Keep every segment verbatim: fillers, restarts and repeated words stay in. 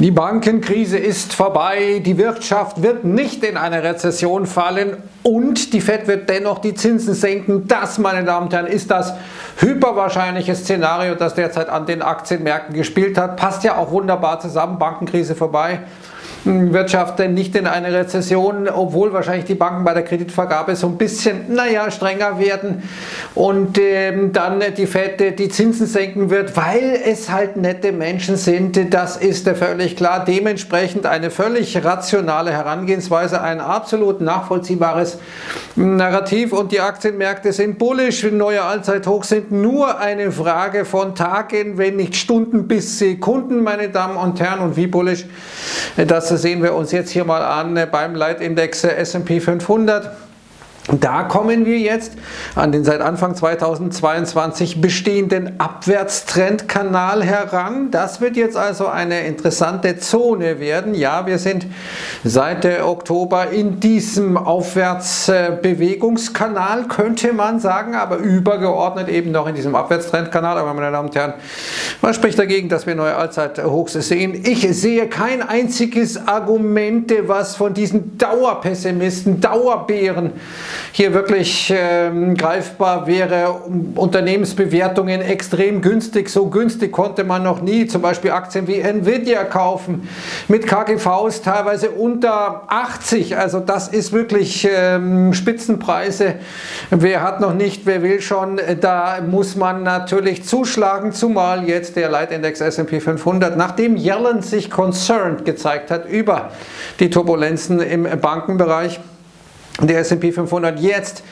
Die Bankenkrise ist vorbei, die Wirtschaft wird nicht in eine Rezession fallen und die Fed wird dennoch die Zinsen senken. Das, meine Damen und Herren, ist das hyperwahrscheinliche Szenario, das derzeit an den Aktienmärkten gespielt hat. Passt ja auch wunderbar zusammen, Bankenkrise vorbei. Wirtschaft denn nicht in eine Rezession, obwohl wahrscheinlich die Banken bei der Kreditvergabe so ein bisschen, naja, strenger werden und ähm, dann die Fed die Zinsen senken wird, weil es halt nette Menschen sind, das ist ja völlig klar. Dementsprechend eine völlig rationale Herangehensweise, ein absolut nachvollziehbares Narrativ und die Aktienmärkte sind bullisch, neue Allzeithochs sind nur eine Frage von Tagen, wenn nicht Stunden bis Sekunden, meine Damen und Herren, und wie bullisch das sehen wir uns jetzt hier mal an beim Leitindex S und P fünfhundert. Da kommen wir jetzt an den seit Anfang zweitausendzweiundzwanzig bestehenden Abwärtstrendkanal heran. Das wird jetzt also eine interessante Zone werden. Ja, wir sind seit Oktober in diesem Aufwärtsbewegungskanal, könnte man sagen, aber übergeordnet eben noch in diesem Abwärtstrendkanal. Aber meine Damen und Herren, was spricht dagegen, dass wir neue Allzeithochs sehen? Ich sehe kein einziges Argument, was von diesen Dauerpessimisten, Dauerbären hier wirklich ähm, greifbar wäre. Unternehmensbewertungen extrem günstig, so günstig konnte man noch nie zum Beispiel Aktien wie Nvidia kaufen, mit K G Vs teilweise unter achtzig, also das ist wirklich ähm, Spitzenpreise. Wer hat noch nicht, wer will schon, da muss man natürlich zuschlagen, zumal jetzt der Leitindex S und P fünfhundert, nachdem Yellen sich concerned gezeigt hat über die Turbulenzen im Bankenbereich, der S und P fünfhundert jetzt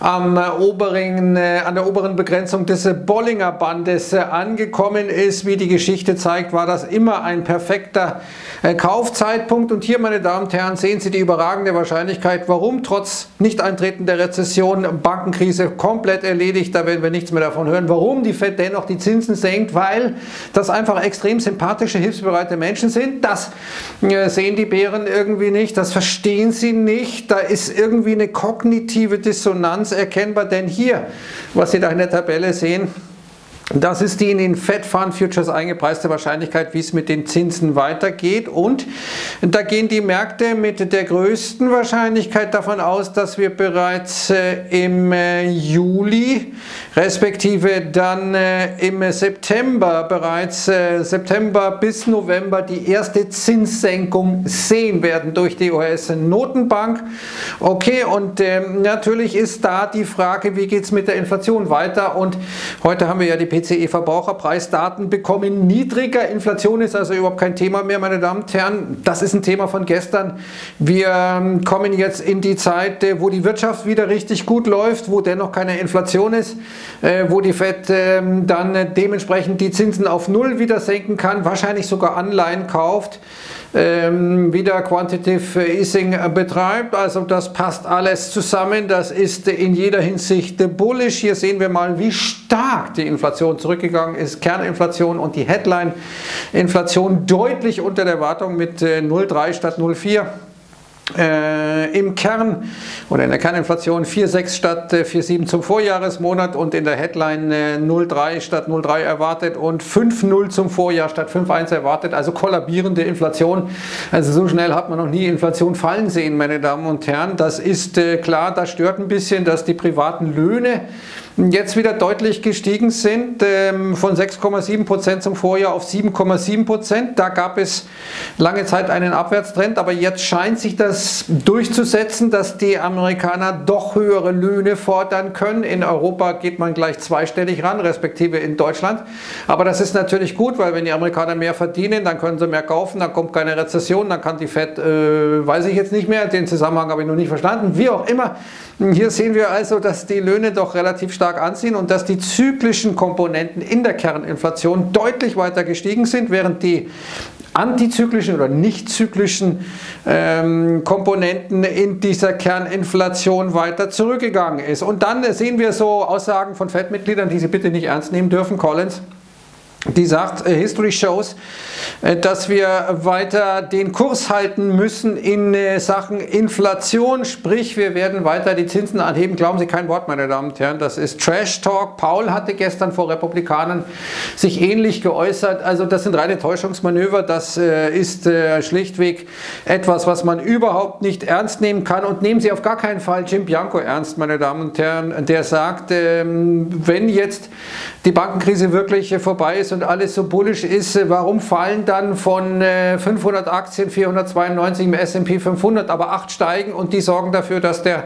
am oberen, äh, an der oberen Begrenzung des Bollinger-Bandes äh, angekommen ist. Wie die Geschichte zeigt, war das immer ein perfekter äh, Kaufzeitpunkt. Und hier, meine Damen und Herren, sehen Sie die überragende Wahrscheinlichkeit, warum trotz Nicht-Eintreten der Rezession, Bankenkrise komplett erledigt, da werden wir nichts mehr davon hören, warum die Fed dennoch die Zinsen senkt, weil das einfach extrem sympathische, hilfsbereite Menschen sind. Das äh, sehen die Bären irgendwie nicht, das verstehen sie nicht, da ist irgendwie irgendwie eine kognitive Dissonanz erkennbar, denn hier, was Sie da in der Tabelle sehen, das ist die in den Fed Fund Futures eingepreiste Wahrscheinlichkeit, wie es mit den Zinsen weitergeht, und da gehen die Märkte mit der größten Wahrscheinlichkeit davon aus, dass wir bereits äh, im äh, Juli respektive dann äh, im September, bereits äh, September bis November die erste Zinssenkung sehen werden durch die U S-Notenbank. Okay, und äh, natürlich ist da die Frage, wie geht es mit der Inflation weiter, und heute haben wir ja die P C E-Verbraucherpreisdaten bekommen, niedriger. Inflation ist also überhaupt kein Thema mehr, meine Damen und Herren. Das ist ein Thema von gestern. Wir kommen jetzt in die Zeit, wo die Wirtschaft wieder richtig gut läuft, wo dennoch keine Inflation ist, wo die Fed dann dementsprechend die Zinsen auf Null wieder senken kann, wahrscheinlich sogar Anleihen kauft, wieder Quantitative Easing betreibt. Also das passt alles zusammen. Das ist in jeder Hinsicht bullish. Hier sehen wir mal, wie stark die Inflation zurückgegangen ist. Kerninflation und die Headline-Inflation deutlich unter der Erwartung mit null Komma drei statt null Komma vier. Äh, im Kern oder in der Kerninflation vier Komma sechs statt äh, vier Komma sieben zum Vorjahresmonat und in der Headline äh, null Komma drei statt null Komma drei erwartet und fünf Komma null zum Vorjahr statt fünf Komma eins erwartet, also kollabierende Inflation. Also so schnell hat man noch nie Inflation fallen sehen, meine Damen und Herren. Das ist äh, klar, das stört ein bisschen, dass die privaten Löhne jetzt wieder deutlich gestiegen sind, ähm, von sechs Komma sieben Prozent zum Vorjahr auf sieben Komma sieben Prozent. Da gab es lange Zeit einen Abwärtstrend, aber jetzt scheint sich das durchzusetzen, dass die Amerikaner doch höhere Löhne fordern können. In Europa geht man gleich zweistellig ran, respektive in Deutschland. Aber das ist natürlich gut, weil wenn die Amerikaner mehr verdienen, dann können sie mehr kaufen, dann kommt keine Rezession, dann kann die Fed, äh, weiß ich jetzt nicht mehr, den Zusammenhang habe ich noch nicht verstanden, wie auch immer. Hier sehen wir also, dass die Löhne doch relativ stark anziehen und dass die zyklischen Komponenten in der Kerninflation deutlich weiter gestiegen sind, während die antizyklischen oder nichtzyklischen ähm, Komponenten in dieser Kerninflation weiter zurückgegangen ist. Und dann sehen wir so Aussagen von Fed-Mitgliedern, die Sie bitte nicht ernst nehmen dürfen, Collins, die sagt, History shows, dass wir weiter den Kurs halten müssen in Sachen Inflation, sprich wir werden weiter die Zinsen anheben. Glauben Sie kein Wort, meine Damen und Herren, das ist Trash Talk. Paul hatte gestern vor Republikanern sich ähnlich geäußert, also das sind reine Täuschungsmanöver, das ist schlichtweg etwas, was man überhaupt nicht ernst nehmen kann, und nehmen Sie auf gar keinen Fall Jim Bianco ernst, meine Damen und Herren, der sagt, wenn jetzt die Bankenkrise wirklich vorbei ist und alles so bullisch ist, warum fallen dann von fünfhundert Aktien vierhundertzweiundneunzig im S und P fünfhundert, aber acht steigen, und die sorgen dafür, dass der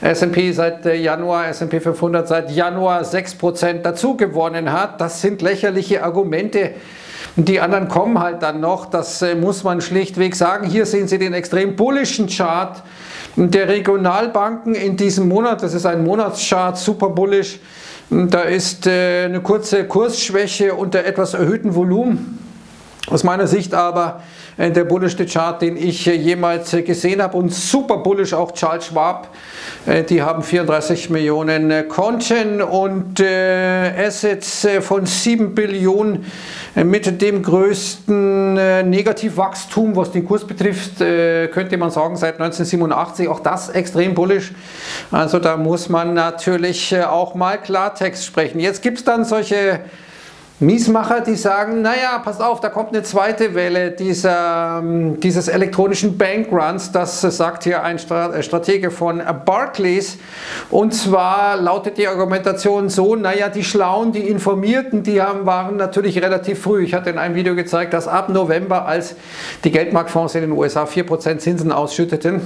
S und P seit Januar, S und P fünfhundert seit Januar sechs Prozent dazu gewonnen hat. Das sind lächerliche Argumente. Die anderen kommen halt dann noch, das muss man schlichtweg sagen. Hier sehen Sie den extrem bullischen Chart der Regionalbanken in diesem Monat. Das ist ein Monatschart, super bullisch. Da ist eine kurze Kursschwäche unter etwas erhöhtem Volumen. Aus meiner Sicht aber der bullischste Chart, den ich jemals gesehen habe, und super bullisch auch Charles Schwab. Die haben vierunddreißig Millionen Konten und Assets von sieben Billionen mit dem größten Negativwachstum, was den Kurs betrifft, könnte man sagen, seit neunzehnhundertsiebenundachtzig. Auch das extrem bullisch. Also da muss man natürlich auch mal Klartext sprechen. Jetzt gibt es dann solche Miesmacher, die sagen, naja, passt auf, da kommt eine zweite Welle dieser, dieses elektronischen Bankruns, das sagt hier ein Stratege von Barclays, und zwar lautet die Argumentation so, naja, die Schlauen, die Informierten, die haben, waren natürlich relativ früh. Ich hatte in einem Video gezeigt, dass ab November, als die Geldmarktfonds in den U S A vier Prozent Zinsen ausschütteten,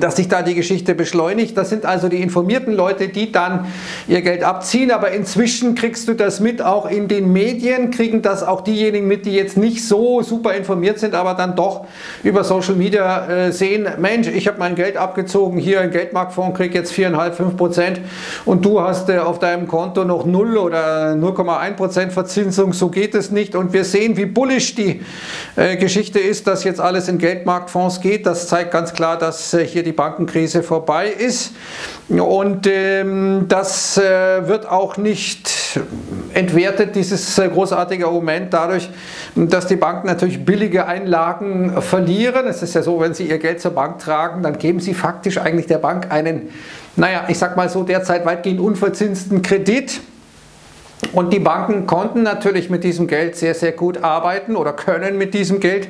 dass sich da die Geschichte beschleunigt. Das sind also die informierten Leute, die dann ihr Geld abziehen, aber inzwischen kriegst du das mit, auch in den Medien kriegen das auch diejenigen mit, die jetzt nicht so super informiert sind, aber dann doch über Social Media sehen, Mensch, ich habe mein Geld abgezogen, hier ein Geldmarktfonds, krieg jetzt vier Komma fünf Prozent und du hast auf deinem Konto noch null oder null Komma eins Prozent Verzinsung, so geht es nicht, und wir sehen, wie bullisch die Geschichte ist, dass jetzt alles in Geldmarktfonds geht. Das zeigt ganz klar, dass hier die Bankenkrise vorbei ist, und ähm, das äh, wird auch nicht entwertet, dieses äh, großartige Argument, dadurch, dass die Banken natürlich billige Einlagen verlieren. Es ist ja so, wenn sie ihr Geld zur Bank tragen, dann geben sie faktisch eigentlich der Bank einen, naja, ich sag mal so, derzeit weitgehend unverzinsten Kredit. Und die Banken konnten natürlich mit diesem Geld sehr, sehr gut arbeiten oder können mit diesem Geld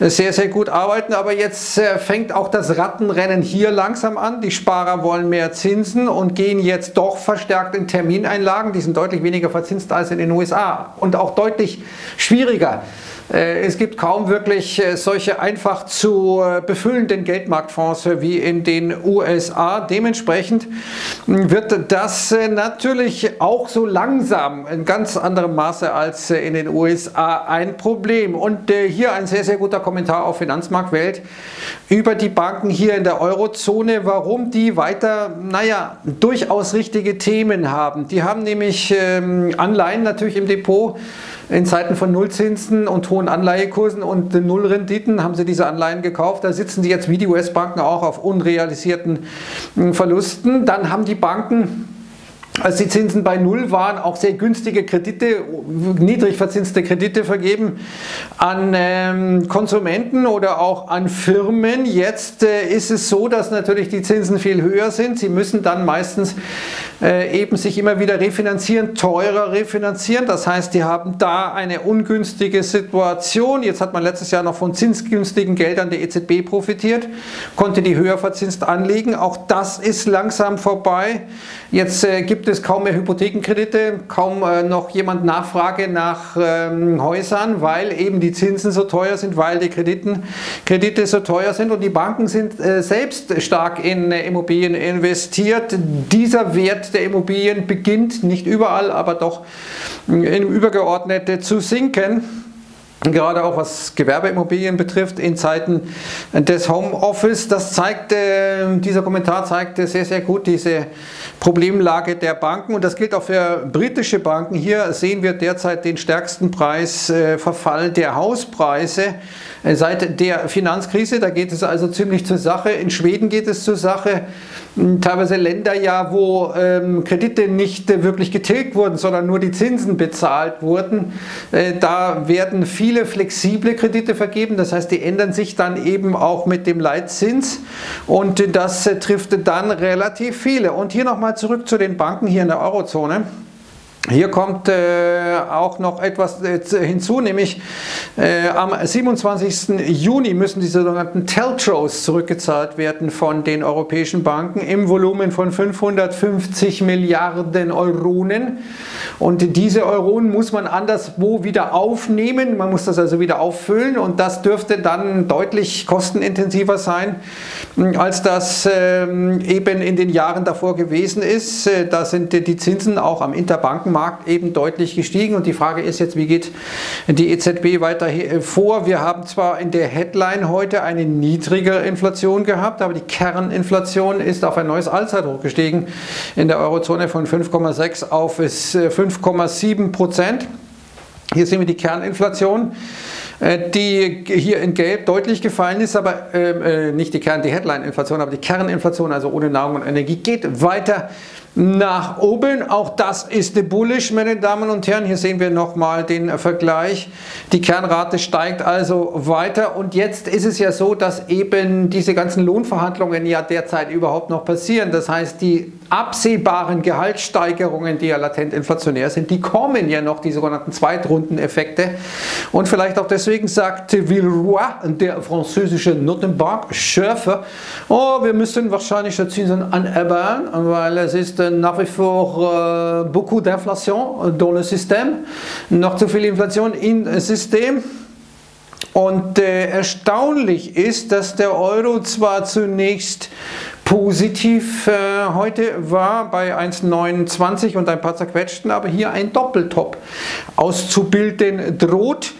sehr, sehr gut arbeiten. Aber jetzt fängt auch das Rattenrennen hier langsam an. Die Sparer wollen mehr Zinsen und gehen jetzt doch verstärkt in Termineinlagen. Die sind deutlich weniger verzinst als in den U S A und auch deutlich schwieriger. Es gibt kaum wirklich solche einfach zu befüllenden Geldmarktfonds wie in den U S A. Dementsprechend wird das natürlich auch so langsam in ganz anderem Maße als in den U S A ein Problem. Und hier ein sehr, sehr guter Kommentar auf Finanzmarktwelt über die Banken hier in der Eurozone, warum die weiter, naja, durchaus richtige Themen haben. Die haben nämlich Anleihen natürlich im Depot. In Zeiten von Nullzinsen und hohen Anleihekursen und Nullrenditen haben sie diese Anleihen gekauft. Da sitzen die jetzt wie die U S-Banken auch auf unrealisierten Verlusten. Dann haben die Banken, als die Zinsen bei Null waren, auch sehr günstige Kredite, niedrig verzinste Kredite vergeben an ähm, Konsumenten oder auch an Firmen. Jetzt äh, ist es so, dass natürlich die Zinsen viel höher sind. Sie müssen dann meistens äh, eben sich immer wieder refinanzieren, teurer refinanzieren. Das heißt, die haben da eine ungünstige Situation. Jetzt hat man letztes Jahr noch von zinsgünstigen Geldern der E Z B profitiert, konnte die höher verzinst anlegen. Auch das ist langsam vorbei. Jetzt äh, gibt es kaum mehr Hypothekenkredite, kaum äh, noch jemand Nachfrage nach ähm, Häusern, weil eben die Zinsen so teuer sind, weil die Krediten, Kredite so teuer sind, und die Banken sind äh, selbst stark in äh, Immobilien investiert. Dieser Wert der Immobilien beginnt, nicht überall, aber doch äh, in übergeordnete zu sinken. gerade auch was Gewerbeimmobilien betrifft in Zeiten des Homeoffice. Das zeigt, äh, dieser Kommentar zeigt sehr, sehr gut diese Problemlage der Banken, und das gilt auch für britische Banken. Hier sehen wir derzeit den stärksten Preisverfall der Hauspreise seit der Finanzkrise. Da geht es also ziemlich zur Sache. In Schweden geht es zur Sache. Teilweise Länder ja, wo ähm, Kredite nicht äh, wirklich getilgt wurden, sondern nur die Zinsen bezahlt wurden. Äh, da werden viele flexible Kredite vergeben, das heißt, die ändern sich dann eben auch mit dem Leitzins, und äh, das äh, trifft dann relativ viele. Und hier nochmal zurück zu den Banken hier in der Eurozone. Hier kommt äh, auch noch etwas äh, hinzu, nämlich äh, am siebenundzwanzigsten Juni müssen die sogenannten Teltros zurückgezahlt werden von den europäischen Banken im Volumen von fünfhundertfünfzig Milliarden Euronen, und diese Euronen muss man anderswo wieder aufnehmen, man muss das also wieder auffüllen, und das dürfte dann deutlich kostenintensiver sein, als das äh, eben in den Jahren davor gewesen ist. Da sind die Zinsen auch am Interbanken Markt eben deutlich gestiegen, und die Frage ist jetzt, wie geht die E Z B weiter vor? Wir haben zwar in der Headline heute eine niedrigere Inflation gehabt, aber die Kerninflation ist auf ein neues Allzeithoch gestiegen in der Eurozone von fünf Komma sechs auf fünf Komma sieben Prozent. Hier sehen wir die Kerninflation, die hier in Gelb deutlich gefallen ist, aber äh, nicht die Kern, die Headline-Inflation, aber die Kerninflation, also ohne Nahrung und Energie, geht weiter nach oben. Auch das ist bullish, meine Damen und Herren. Hier sehen wir nochmal den Vergleich. Die Kernrate steigt also weiter, und jetzt ist es ja so, dass eben diese ganzen Lohnverhandlungen ja derzeit überhaupt noch passieren. Das heißt, die absehbaren Gehaltssteigerungen, die ja latent inflationär sind, die kommen ja noch, die sogenannten Zweitrundeneffekte. Und vielleicht auch deswegen sagt Villeroy, der französische Notenbankchef, oh, wir müssen wahrscheinlich die Zinsen anerhöhen, weil es ist nach wie vor äh, beaucoup d'inflation dans le système, noch zu viel Inflation im System. Und äh, erstaunlich ist, dass der Euro zwar zunächst positiv äh, heute war bei eins Komma neunundzwanzig und ein paar zerquetschten, aber hier ein Doppeltop auszubilden droht.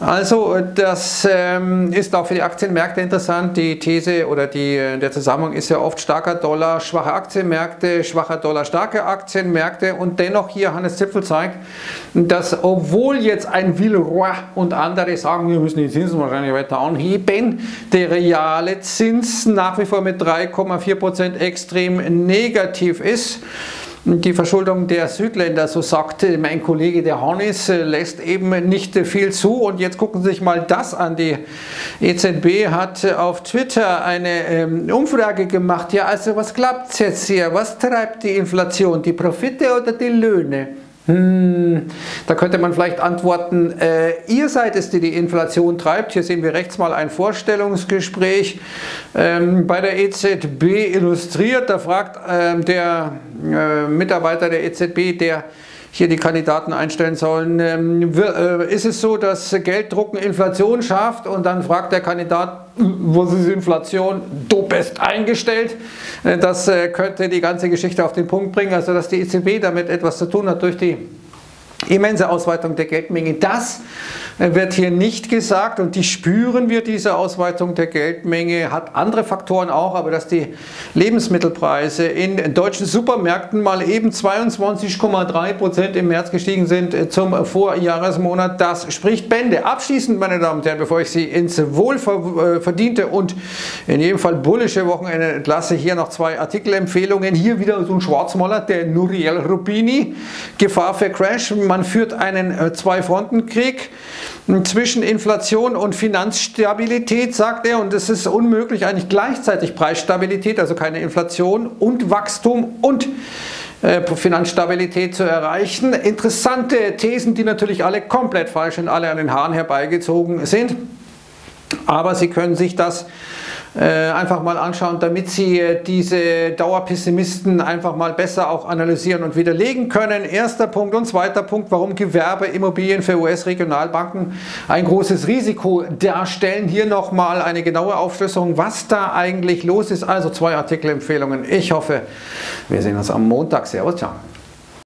Also das ähm, ist auch für die Aktienmärkte interessant. Die These oder die, der Zusammenhang ist ja oft starker Dollar, schwache Aktienmärkte, schwacher Dollar, starke Aktienmärkte, und dennoch hier Hannes Zipfel zeigt, dass obwohl jetzt ein Villeroy und andere sagen, wir müssen die Zinsen wahrscheinlich weiter anheben, der reale Zins nach wie vor mit drei Komma vier Prozent extrem negativ ist. Die Verschuldung der Südländer, so sagte mein Kollege der Hornis, lässt eben nicht viel zu. Und jetzt gucken Sie sich mal das an. Die E Z B hat auf Twitter eine Umfrage gemacht. Ja, also was glaubt jetzt hier? Was treibt die Inflation? Die Profite oder die Löhne? Hm, da könnte man vielleicht antworten, äh, ihr seid es, die die Inflation treibt. Hier sehen wir rechts mal ein Vorstellungsgespräch ähm, bei der E Z B illustriert. Da fragt ähm, der äh, Mitarbeiter der E Z B, der hier die Kandidaten einstellen sollen, ähm, wir, äh, ist es so, dass Gelddrucken Inflation schafft? Und dann fragt der Kandidat, wo ist die Inflation? Du bist eingestellt. Das könnte die ganze Geschichte auf den Punkt bringen, also dass die E Z B damit etwas zu tun hat durch die immense Ausweitung der Geldmenge. Das wird hier nicht gesagt, und die spüren wir, diese Ausweitung der Geldmenge, hat andere Faktoren auch, aber dass die Lebensmittelpreise in deutschen Supermärkten mal eben zweiundzwanzig Komma drei Prozent im März gestiegen sind zum Vorjahresmonat, das spricht Bände. Abschließend, meine Damen und Herren, bevor ich Sie ins wohlverdiente und in jedem Fall bullische Wochenende entlasse, hier noch zwei Artikelempfehlungen. Hier wieder so ein Schwarzmaler, der Nouriel Roubini, Gefahr für Crash. Man führt einen Zwei-Fronten-Krieg zwischen Inflation und Finanzstabilität, sagt er, und es ist unmöglich, eigentlich gleichzeitig Preisstabilität, also keine Inflation, und Wachstum und äh, Finanzstabilität zu erreichen. Interessante Thesen, die natürlich alle komplett falsch sind, alle an den Haaren herbeigezogen sind, aber Sie können sich das einfach mal anschauen, damit Sie diese Dauerpessimisten einfach mal besser auch analysieren und widerlegen können. Erster Punkt und zweiter Punkt, warum Gewerbeimmobilien für U S-Regionalbanken ein großes Risiko darstellen. Hier nochmal eine genaue Aufschlüsselung, was da eigentlich los ist. Also zwei Artikelempfehlungen. Ich hoffe, wir sehen uns am Montag. Servus, ciao.